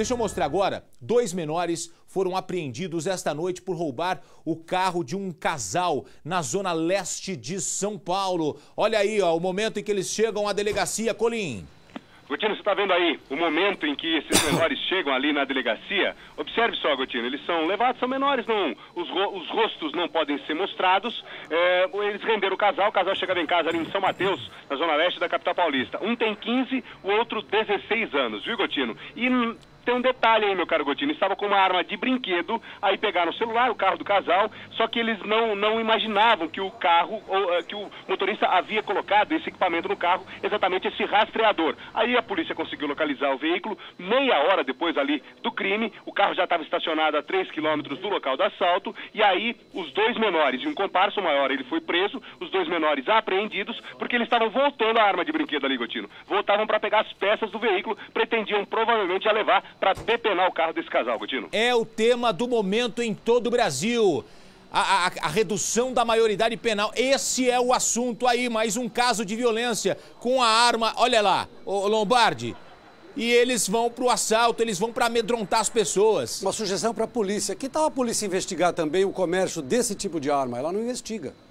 Deixa eu mostrar agora, dois menores foram apreendidos esta noite por roubar o carro de um casal na zona leste de São Paulo. Olha aí, ó, o momento em que eles chegam à delegacia, Colim. Coutinho, você está vendo aí o momento em que esses menores chegam ali na delegacia? Observe só, Coutinho, eles são levados, são menores, não, os rostos não podem ser mostrados. Eles renderam o casal chegava em casa ali em São Mateus, na zona leste da capital paulista. Um tem 15, o outro 16 anos, viu, Coutinho? E tem um detalhe aí, meu caro Coutinho, estava com uma arma de brinquedo, aí pegaram o celular, o carro do casal, só que eles não imaginavam que o carro, que o motorista havia colocado esse equipamento no carro, exatamente esse rastreador. Aí a polícia conseguiu localizar o veículo, meia hora depois ali do crime, o carro já estava estacionado a 3 quilômetros do local do assalto, e aí os dois menores, e um comparso maior, ele foi preso, os dois menores apreendidos, porque eles estavam voltando a arma de brinquedo ali, Coutinho. Voltavam para pegar as peças do veículo, pretendiam provavelmente a levar para depenar o carro desse casal, Coutinho. É o tema do momento em todo o Brasil. A redução da maioridade penal. Esse é o assunto aí, mais um caso de violência com a arma. Olha lá, o Lombardi. E eles vão para o assalto, eles vão para amedrontar as pessoas. Uma sugestão para a polícia. Que tal a polícia investigar também o comércio desse tipo de arma? Ela não investiga.